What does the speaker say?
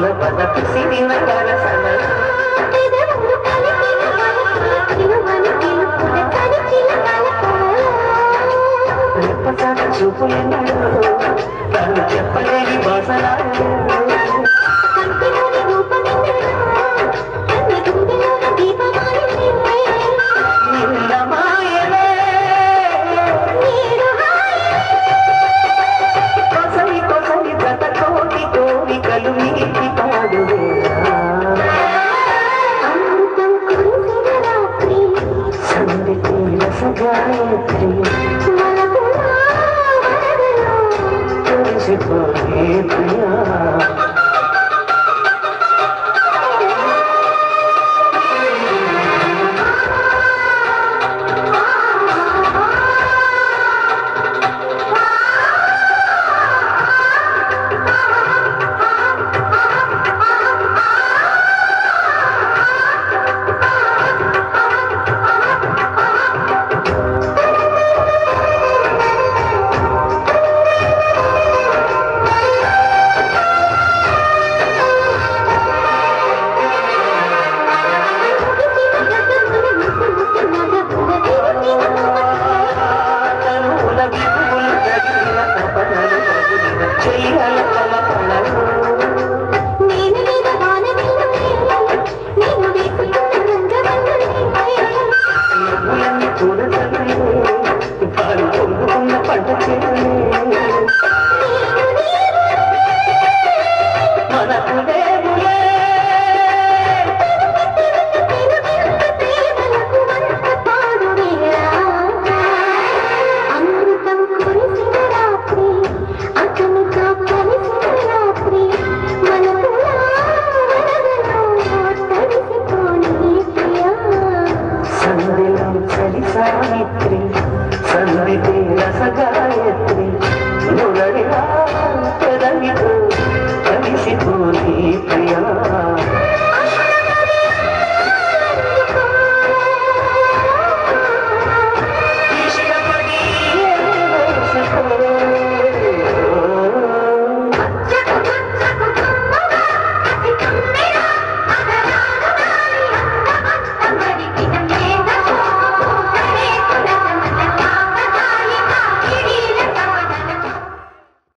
Jadi